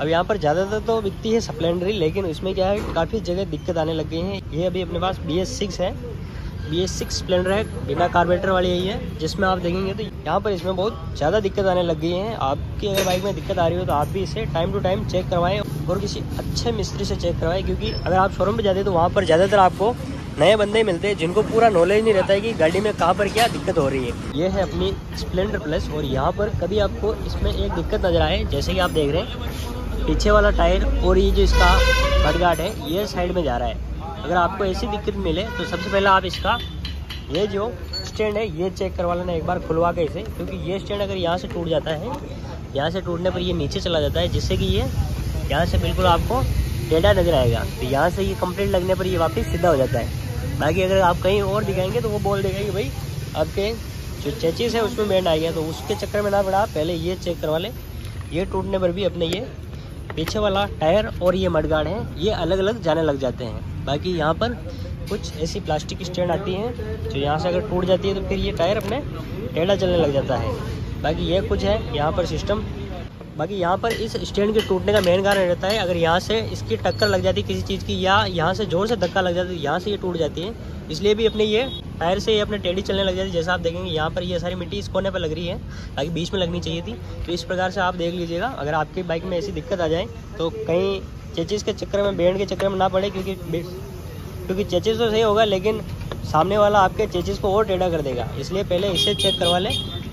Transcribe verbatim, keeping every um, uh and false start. अब यहाँ पर ज़्यादातर तो बिकती है स्प्लेंडर ही, लेकिन उसमें क्या है काफ़ी जगह दिक्कत आने लग गई है। ये अभी अपने पास बी एस सिक्स है, बी एस सिक्स स्प्लेंडर है, बिना कार्बोरेटर वाली यही है, जिसमें आप देखेंगे तो यहाँ पर इसमें बहुत ज़्यादा दिक्कत आने लग गई है। आपकी अगर बाइक में दिक्कत आ रही हो तो आप भी इसे टाइम टू टाइम चेक करवाएं और किसी अच्छे मिस्त्री से चेक करवाएं, क्योंकि अगर आप शोरूम पर जाते हैं तो वहाँ पर ज़्यादातर आपको नए बंदे मिलते हैं जिनको पूरा नॉलेज नहीं रहता है कि गाड़ी में कहाँ पर क्या दिक्कत हो रही है। ये है अपनी स्प्लेंडर प्लस, और यहाँ पर कभी आपको इसमें एक दिक्कत नजर आए, जैसे कि आप देख रहे हैं पीछे वाला टायर और ये जो इसका बटगार्ड है ये साइड में जा रहा है। अगर आपको ऐसी दिक्कत मिले तो सबसे पहले आप इसका ये जो स्टैंड है ये चेक करवा लेना एक बार खुलवा के इसे, क्योंकि ये स्टैंड अगर यहाँ से टूट जाता है, यहाँ से टूटने पर ये नीचे चला जाता है, जिससे कि ये यहाँ से बिल्कुल आपको टेढ़ा नजर आएगा। तो यहाँ से ये कंप्लीट लगने पर ये वापस सीधा हो जाता है। बाकी अगर आप कहीं और दिखाएंगे तो वो बोल देगा कि भाई आपके जो चेचिस है उसमें बैंड आ गया, तो उसके चक्कर में ना पड़ा, पहले ये चेक करवा ले। ये टूटने पर भी अपने ये पीछे वाला टायर और ये मडगार्ड है ये अलग अलग जाने लग जाते हैं। बाकी यहाँ पर कुछ ऐसी प्लास्टिक स्टैंड आती हैं जो यहाँ से अगर टूट जाती है तो फिर ये टायर अपने टेढ़ा चलने लग जाता है। बाकी ये कुछ है यहाँ पर सिस्टम। बाकी यहाँ पर इस स्टैंड के टूटने का मेन कारण रहता है, अगर यहाँ से इसकी टक्कर लग जाती है किसी चीज़ की, या यहाँ से जोर से धक्का लग जाता है, यहाँ से ये टूट जाती है। इसलिए भी अपने ये टायर से ये अपने टेढ़ी चलने लग जाती है। जैसा आप देखेंगे यहाँ पर ये सारी मिट्टी इस कोने पर लग रही है, ताकि बीच में लगनी चाहिए थी। तो इस प्रकार से आप देख लीजिएगा, अगर आपकी बाइक में ऐसी दिक्कत आ जाए तो कहीं चेचिस के चक्कर में, बैंड के चक्कर में ना पड़े, क्योंकि क्योंकि चेचिस तो सही होगा लेकिन सामने वाला आपके चेचिस को और टेढ़ा कर देगा। इसलिए पहले इसे चेक करवा लें।